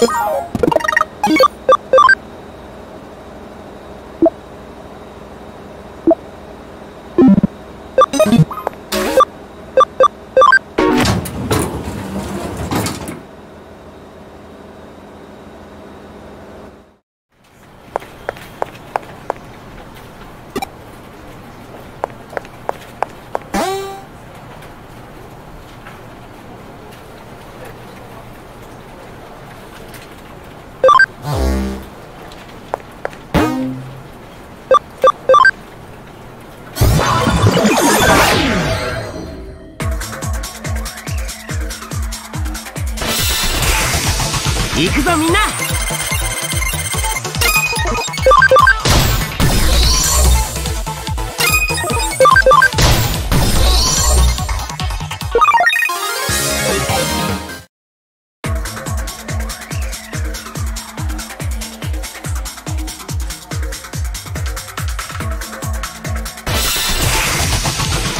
行くぞみんな。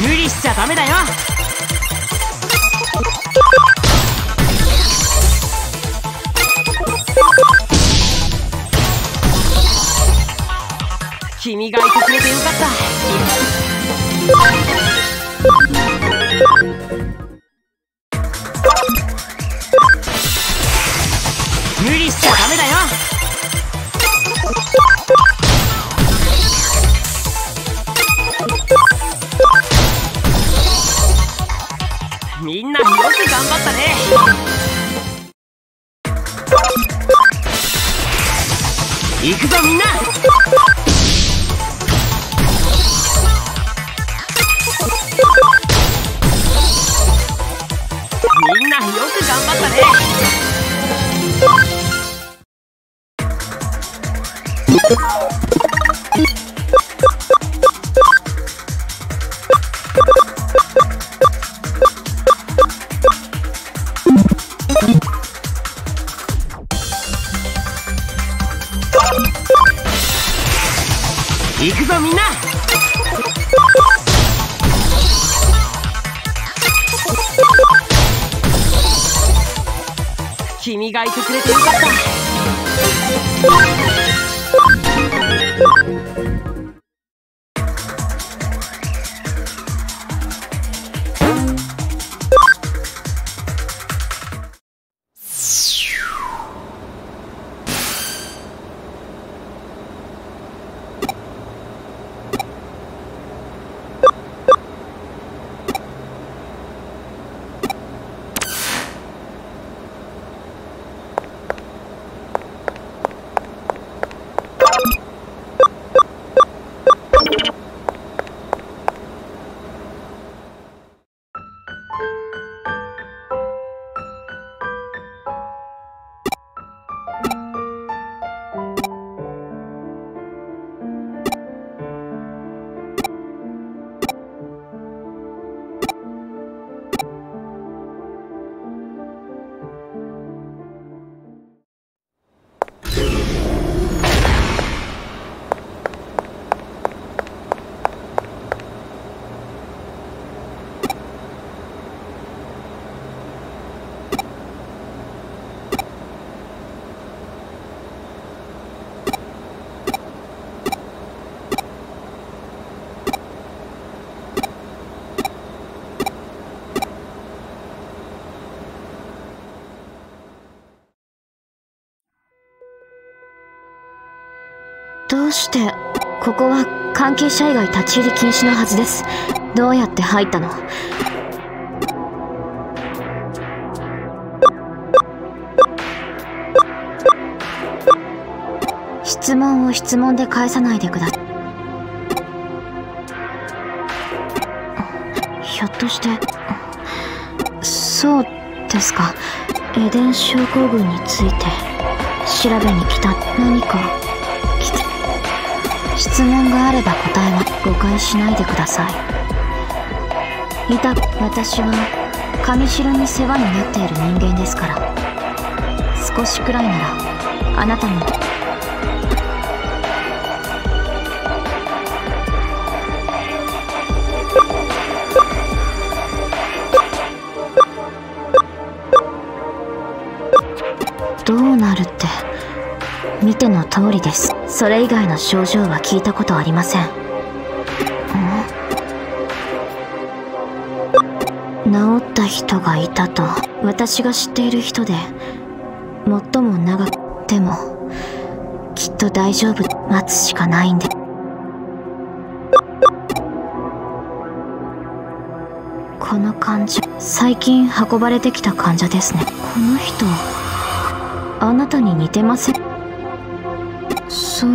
無理しちゃダメだよ。君がいてくれてよかった。無理しちゃダメだよ。みんなよく頑張ったね。行くぞみんな。行くぞみんな。君がいてくれてよかどうしてここは関係者以外立ち入り禁止のはずです。どうやって入ったの？質問を質問で返さないでください。ひょっとしてそうですか。エデン症候群について調べに来た。何か質問があれば答えは誤解しないでください。私は神代に世話になっている人間ですから、少しくらいならあなたも。どうなるって見ての通りです。それ以外の症状は聞いたことありません。治った人がいたと私が知っている人で最も長くてもきっと大丈夫。待つしかないんで。この患者最近運ばれてきた患者ですね。この人あなたに似てません？そう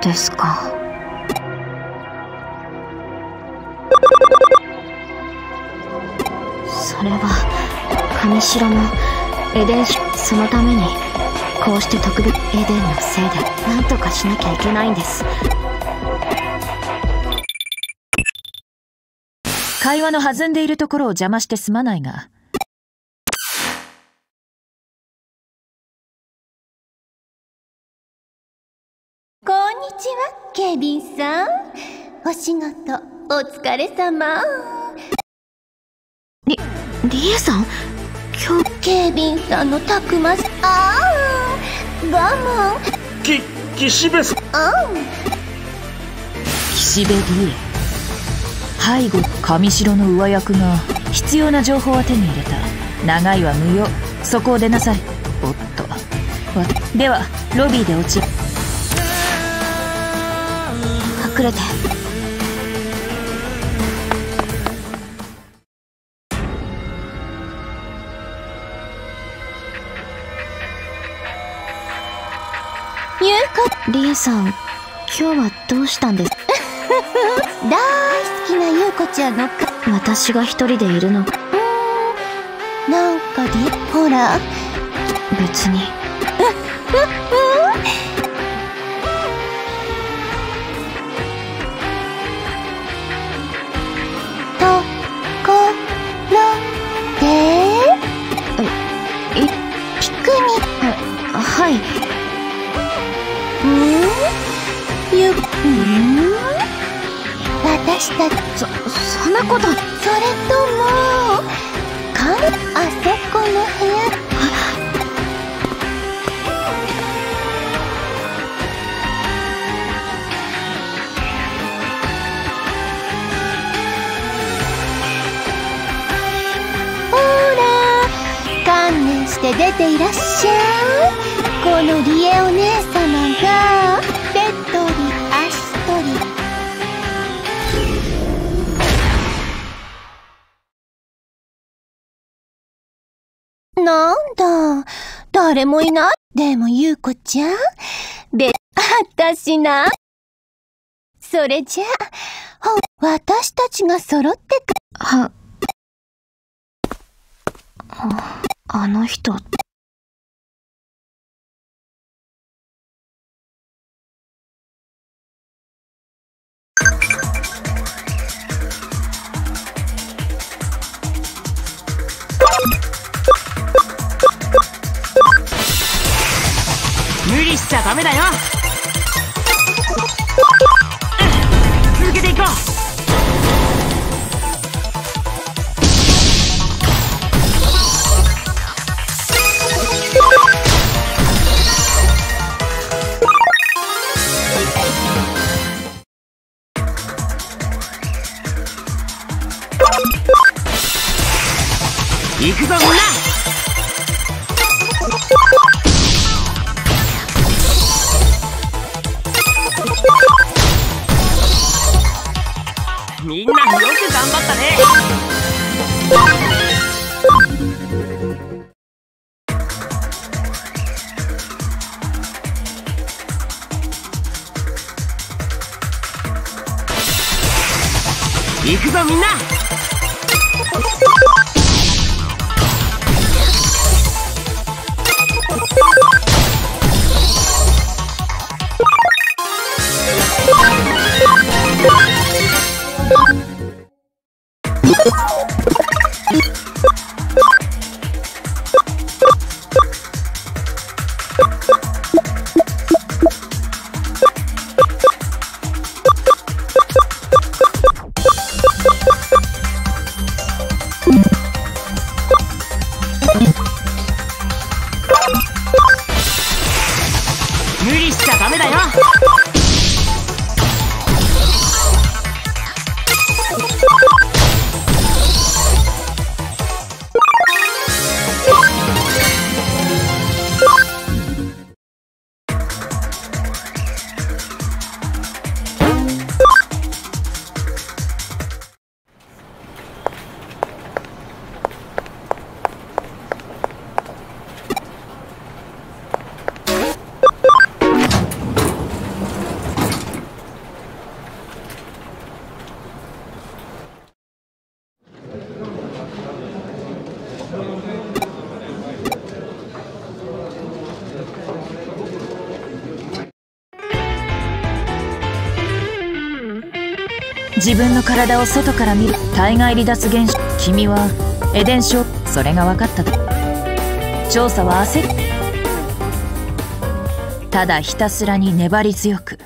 ですか。それは神代もエデン氏、そのためにこうして特別エデンのせいで何とかしなきゃいけないんです。会話の弾んでいるところを邪魔してすまないが、こんにちは警備員さん、お仕事お疲れ様。リエさん、今日警備員さんのたくましああ我慢岸辺さん、岸辺理恵、背後神代の上役が必要な情報は手に入れた。長いは無用、そこを出なさい。おっと、ではロビーで落ち隠れて。リエさん、今日はどうしたんです？大好きな優子ちゃんの私が一人でいるの。なんかで、ほら。別に。ところでピクニック。はい。私たちそんなこと。それともあそこの部屋ほら観念して出ていらっしゃい。このリエお姉様がベッドに足取り。なんだ、誰もいない。でも優子ちゃん、私な。それじゃあ、私たちが揃ってく。あの人。無理しちゃダメだよ、続けていこう。行くぞみんな。みんなよく頑張ったね。行くぞみんな。無理しちゃダメだよ。自分の体を外から見る体外離脱現象、君はエデン症、それが分かったと。調査は焦る。ただひたすらに粘り強く、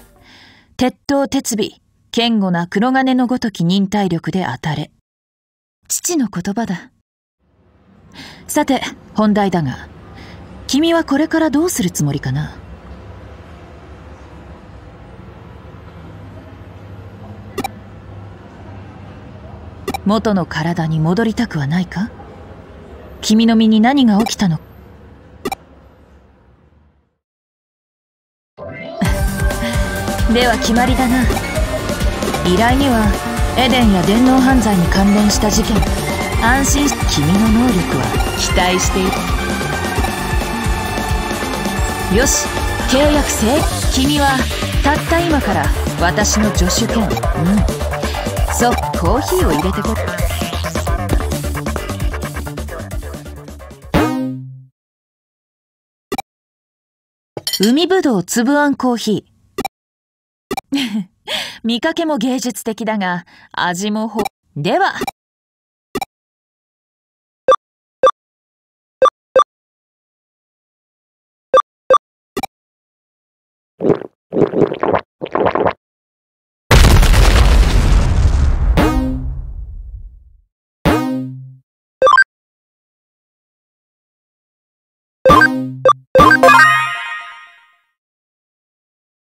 鉄頭鉄尾堅固な黒金のごとき忍耐力で当たれ。父の言葉だ。さて本題だが、君はこれからどうするつもりかな。元の体に戻りたくはないか？君の身に何が起きたのか。では決まりだな。依頼にはエデンや電脳犯罪に関連した事件。安心し、君の能力は期待している。よし、契約成。君はたった今から私の助手権。そう、コーヒーを入れてこい。海ぶどう粒あんコーヒー。見かけも芸術的だが、味もほ。では。